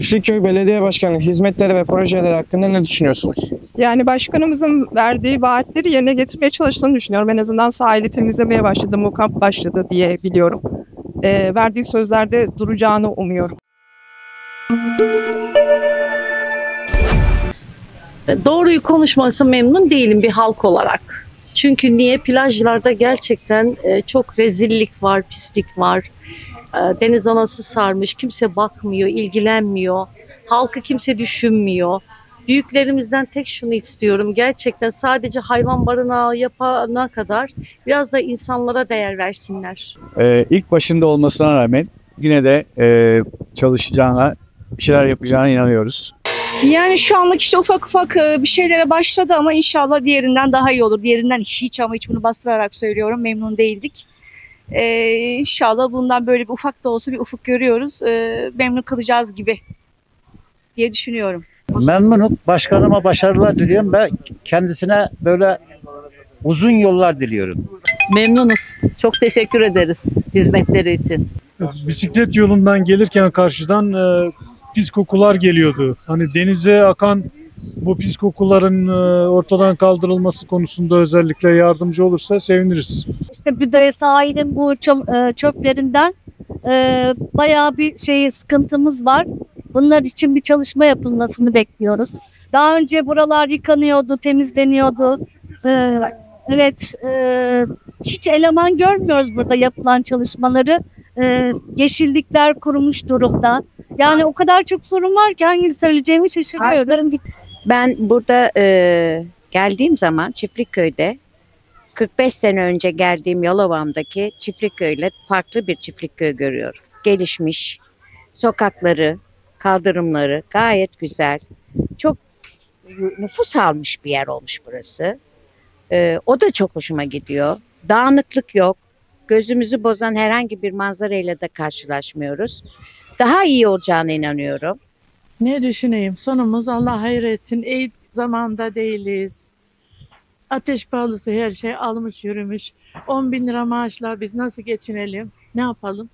Çiftlikköy Belediye Başkanı hizmetleri ve projeleri hakkında ne düşünüyorsunuz? Yani başkanımızın verdiği vaatleri yerine getirmeye çalıştığını düşünüyorum. En azından sahili temizlemeye başladı, mukab başladı diye biliyorum. Verdiği sözlerde duracağını umuyorum. Doğruyu konuşması memnun değilim bir halk olarak. Çünkü niye? Plajlarda gerçekten çok rezillik var, pislik var. Deniz anası sarmış, kimse bakmıyor, ilgilenmiyor. Halkı kimse düşünmüyor. Büyüklerimizden tek şunu istiyorum. Gerçekten sadece hayvan barınağı yapana kadar biraz da insanlara değer versinler. İlk başında olmasına rağmen yine de çalışacağına, bir şeyler yapacağına inanıyoruz. Yani şu anlık işte ufak ufak bir şeylere başladı ama inşallah diğerinden daha iyi olur. Diğerinden hiç ama hiç, bunu bastırarak söylüyorum, memnun değildik. İnşallah bundan böyle bir ufak da olsa bir ufuk görüyoruz. Memnun kalacağız gibi diye düşünüyorum. Memnunum. Başkanıma başarılar diliyorum ve kendisine böyle uzun yollar diliyorum. Memnunuz. Çok teşekkür ederiz hizmetleri için. Bisiklet yolundan gelirken karşıdan pis kokular geliyordu. Hani denize akan bu pis kokuların ortadan kaldırılması konusunda özellikle yardımcı olursa seviniriz. İşte bir de sahilin bu çöplerinden bayağı bir sıkıntımız var. Bunlar için bir çalışma yapılmasını bekliyoruz. Daha önce buralar yıkanıyordu, temizleniyordu. Evet, hiç eleman görmüyoruz burada yapılan çalışmaları. Yeşillikler kurumuş durumda. Yani o kadar çok sorun var ki hangisini söyleyeceğimi şaşırıyorum. Ben burada geldiğim zaman Çiftlikköy'de 45 sene önce geldiğim Yalova'mdaki Çiftlikköy'le farklı bir Çiftlikköy görüyorum. Gelişmiş, sokakları, kaldırımları gayet güzel. Çok nüfus almış bir yer olmuş burası. O da çok hoşuma gidiyor. Dağınıklık yok. Gözümüzü bozan herhangi bir manzarayla da karşılaşmıyoruz. Daha iyi olacağına inanıyorum. Ne düşüneyim? Sonumuz Allah hayır etsin. İyi zamanda değiliz. Ateş pahalısı her şey almış yürümüş. 10.000 lira maaşla biz nasıl geçinelim? Ne yapalım?